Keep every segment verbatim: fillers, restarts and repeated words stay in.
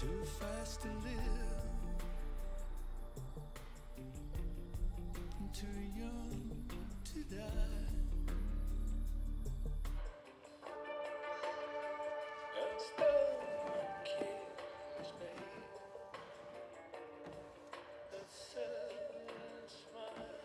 too fast to live, too young to die. And still my kid was made, that sad smile.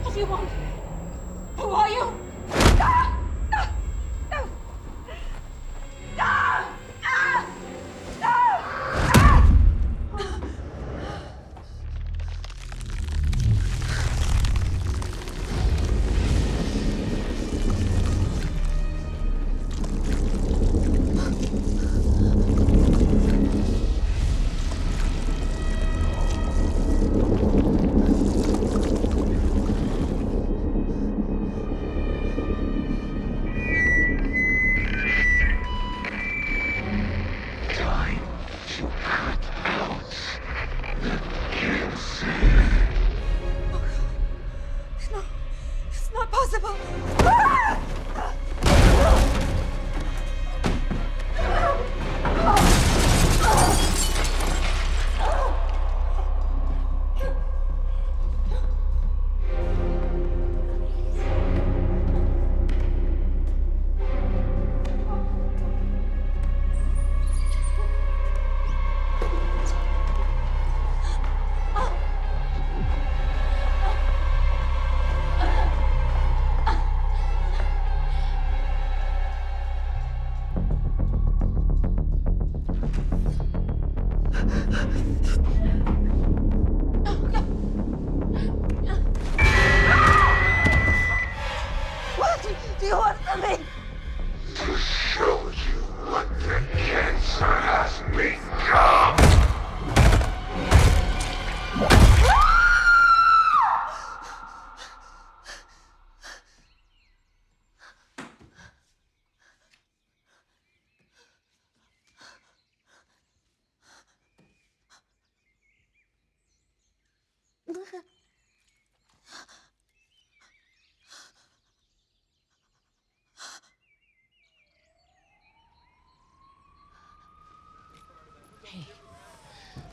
What do you want? Who are you? Ah! Hey,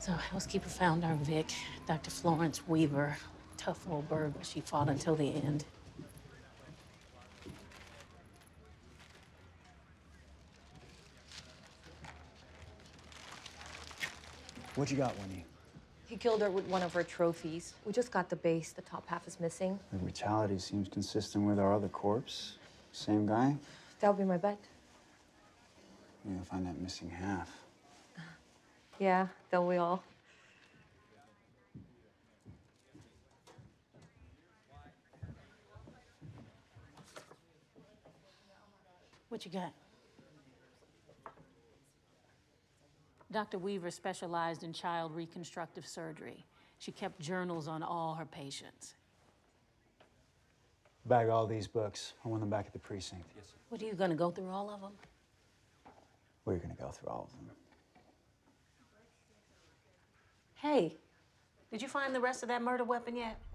so housekeeper found our Vic, Doctor Florence Weaver. Tough old bird, but she fought until the end. What you got, Winnie? He killed her with one of her trophies. We just got the base. The top half is missing. The brutality seems consistent with our other corpse. Same guy? That would be my bet. You're gonna find that missing half. Yeah, don't we all? What you got? Doctor Weaver specialized in child reconstructive surgery. She kept journals on all her patients. Bag all these books. I want them back at the precinct. Yes, sir. What, are you going to go through all of them? We're going to go through all of them. Hey, did you find the rest of that murder weapon yet?